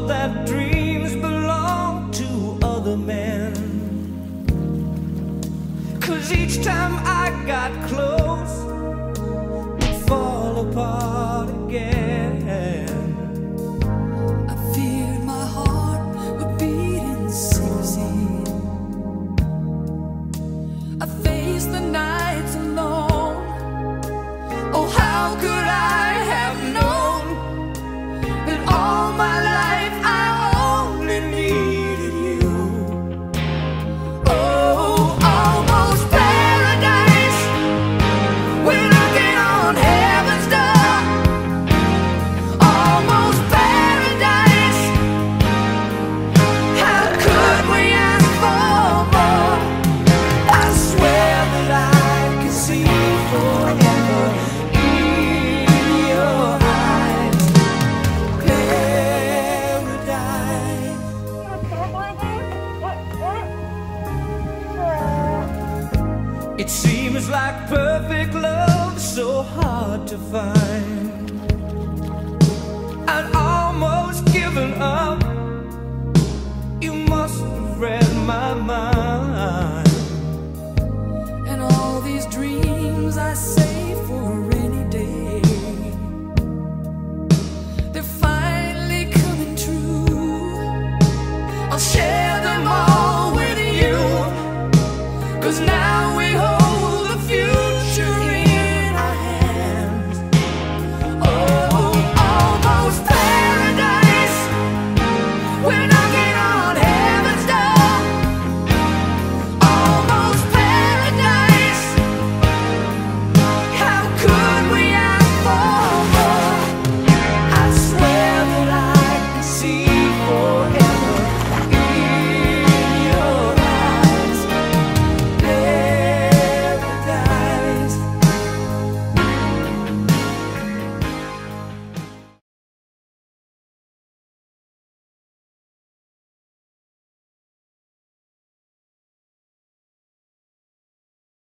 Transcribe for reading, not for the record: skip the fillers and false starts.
out that dreams belong to other men. 'Cause each time I got close, it'd fall apart again. I feared my heart would beat in secrecy. I faced the nights alone. Oh, how could I have known that all my life I only needed you? Oh, almost paradise. We're knocking on heaven's door. Almost paradise. How could we ask for more? I swear that I can see forever. It seems like perfect love, so hard to find. I'd almost given up. You must have read my mind. And all these dreams I save for a rainy day, they're finally coming true. I'll share